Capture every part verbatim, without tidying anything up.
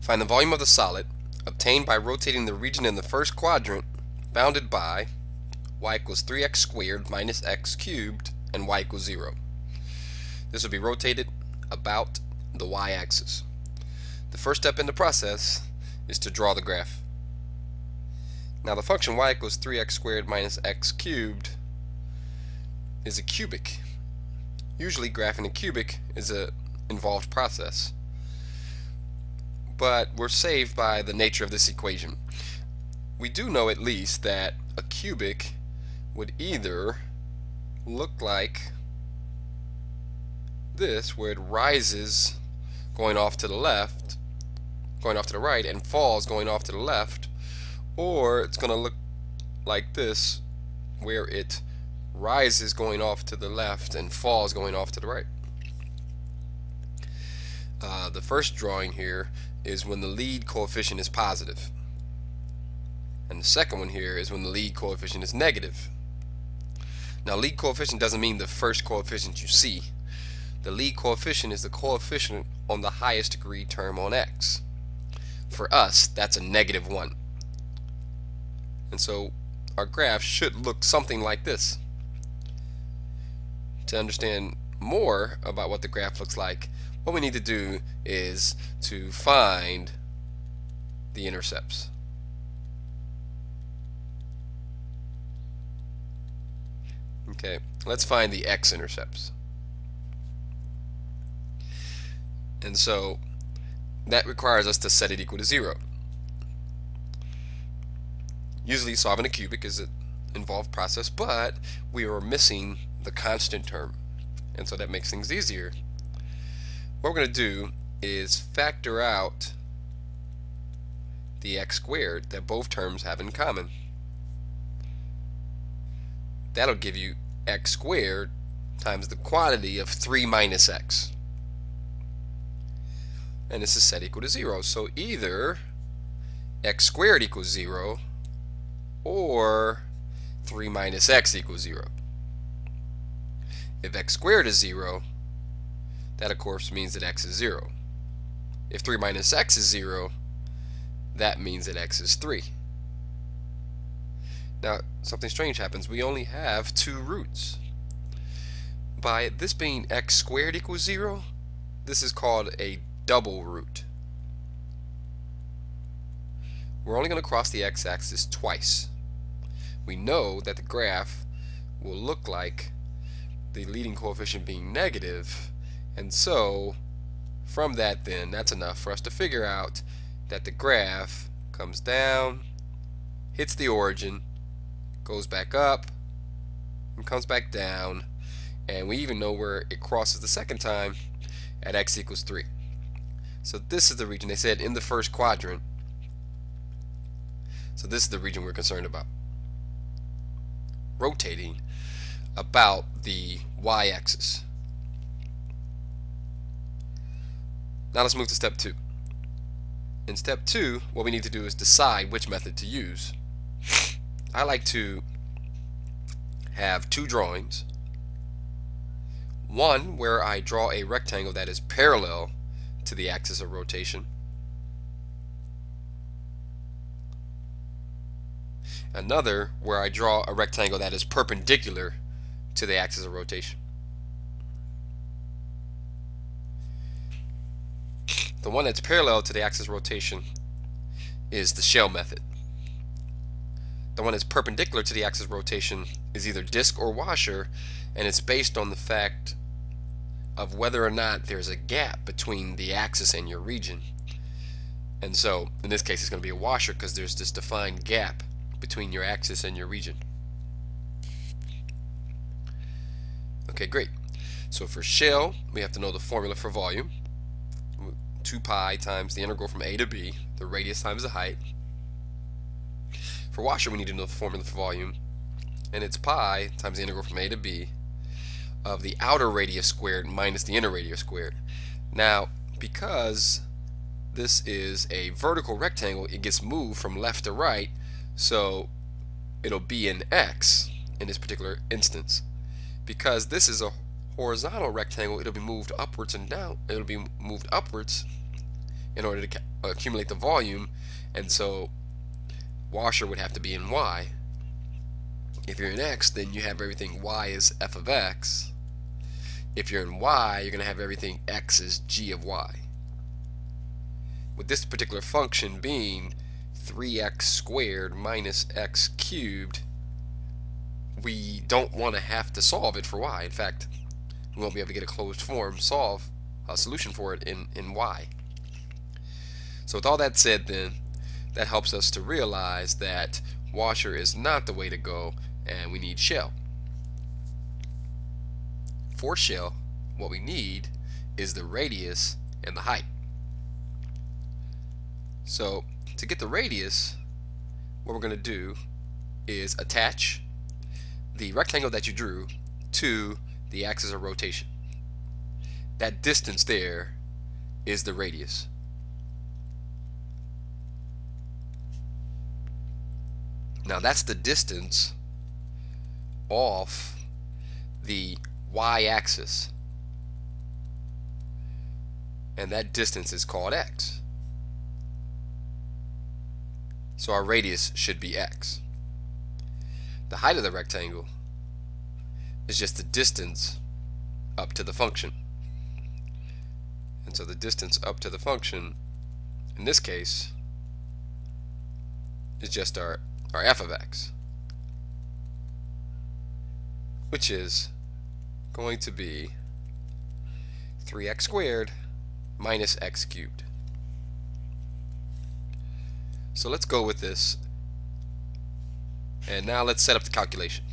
Find the volume of the solid obtained by rotating the region in the first quadrant bounded by y equals three x squared minus x cubed and y equals zero. This will be rotated about the y-axis. The first step in the process is to draw the graph. Now the function y equals three x squared minus x cubed is a cubic. Usually graphing a cubic is an involved process, but we're saved by the nature of this equation. We do know at least that a cubic would either look like this, where it rises going off to the left, going off to the right, and falls going off to the left, or it's going to look like this, where it rises going off to the left and falls going off to the right. Uh, the first drawing here is when the lead coefficient is positive, and the second one here is when the lead coefficient is negative. Now, lead coefficient doesn't mean the first coefficient you see. The lead coefficient is the coefficient on the highest degree term on x. For us, that's a negative one. And so our graph should look something like this. To understand more about what the graph looks like, what we need to do is to find the intercepts. Okay, let's find the x-intercepts. And so that requires us to set it equal to zero. Usually solving a cubic is an involved process, but we are missing the constant term, and so that makes things easier. What we're going to do is factor out the x squared that both terms have in common. That'll give you x squared times the quantity of three minus x. And this is set equal to zero. So either x squared equals zero or three minus x equals zero. If x squared is zero, that of course means that x is zero. If three minus x is zero, that means that x is three. Now, something strange happens. We only have two roots. By this being x squared equals zero, this is called a double root. We're only going to cross the x-axis twice. We know that the graph will look like the leading coefficient being negative, and so from that, then, that's enough for us to figure out that the graph comes down, hits the origin, goes back up, and comes back down, and we even know where it crosses the second time at x equals three. So this is the region they said in the first quadrant. So this is the region we're concerned about, rotating about the y-axis. Now let's move to step two. In step two, what we need to do is decide which method to use. I like to have two drawings. One where I draw a rectangle that is parallel to the axis of rotation. Another where I draw a rectangle that is perpendicular to the axis of rotation. The one that's parallel to the axis of rotation is the shell method. The one that's perpendicular to the axis of rotation is either disk or washer, and it's based on the fact of whether or not there's a gap between the axis and your region. And so in this case it's going to be a washer because there's this defined gap between your axis and your region. Okay, great. So for shell, we have to know the formula for volume. two pi times the integral from a to b, the radius times the height. For washer, we need to know the formula for volume, and it's pi times the integral from a to b of the outer radius squared minus the inner radius squared. Now, because this is a vertical rectangle, it gets moved from left to right, so it'll be an x in this particular instance. Because this is a horizontal rectangle, it'll be moved upwards and down. It'll be moved upwards in order to accumulate the volume, and so washer would have to be in y. If you're in x, then you have everything y is f of x. If you're in y, you're going to have everything x is g of y. With this particular function being three x squared minus x cubed, we don't want to have to solve it for y. In fact, we won't be able to get a closed form solve a solution for it in, in y. So with all that said, then, that helps us to realize that washer is not the way to go, and we need shell. For shell, what we need is the radius and the height. So to get the radius, what we're going to do is attach the rectangle that you drew to the axis of rotation. That distance there is the radius. Now that's the distance off the y-axis, and that distance is called x. So our radius should be x. The height of the rectangle is just the distance up to the function, and so the distance up to the function in this case is just our Or f of x, which is going to be three x squared minus x cubed. So let's go with this, and now let's set up the calculation.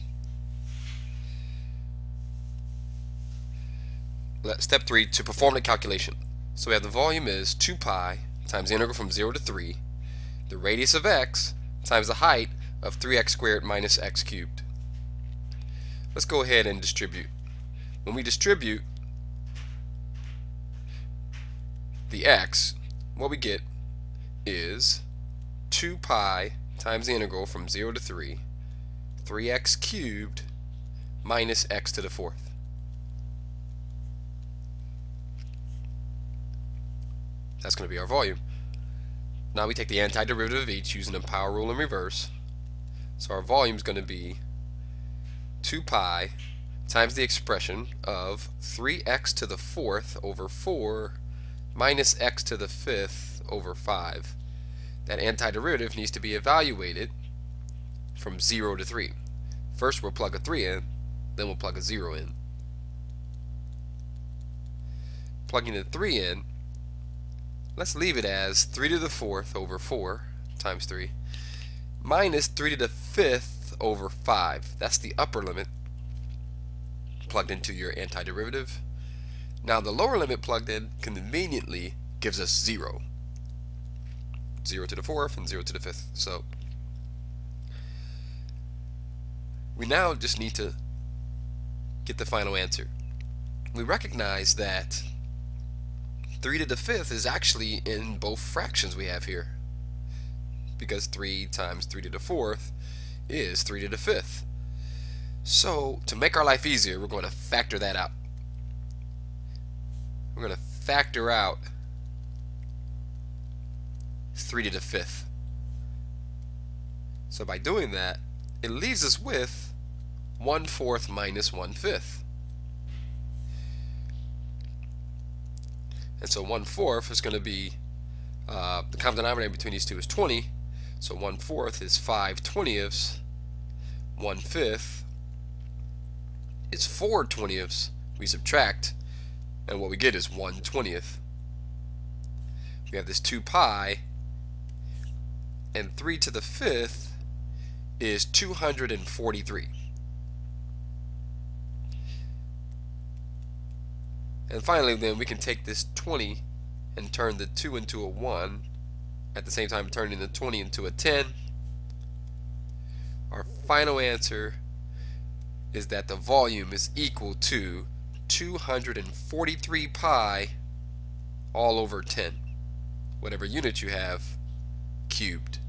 Let, step three, to perform the calculation. So we have the volume is two pi times the integral from zero to three, the radius of x times the height of three x squared minus x cubed. Let's go ahead and distribute. When we distribute the x, what we get is two pi times the integral from zero to three, three x cubed minus x to the fourth. That's going to be our volume. Now we take the antiderivative of each using the power rule in reverse. So our volume is going to be two pi times the expression of three x to the fourth over four minus x to the fifth over five. That antiderivative needs to be evaluated from zero to three. First we'll plug a three in, then we'll plug a zero in. Plugging the three in, let's leave it as three to the fourth over four times three minus three to the fifth over five. That's the upper limit plugged into your antiderivative. Now the lower limit plugged in conveniently gives us zero. zero to the fourth and zero to the fifth. So we now just need to get the final answer. We recognize that three to the fifth is actually in both fractions we have here, because three times three to the fourth is three to the fifth. So to make our life easier, we're going to factor that out. We're going to factor out three to the fifth. So by doing that, it leaves us with one fourth minus one fifth. And so one fourth is going to be, uh, the common denominator between these two is twenty, so one fourth is five twentieths, one fifth is four twentieths, we subtract, and what we get is one twentieth. We have this two pi, and three to the fifth is two hundred forty-three. And finally, then, we can take this twenty and turn the two into a one, at the same time turning the twenty into a ten. Our final answer is that the volume is equal to two hundred forty-three pi all over ten, whatever unit you have, cubed.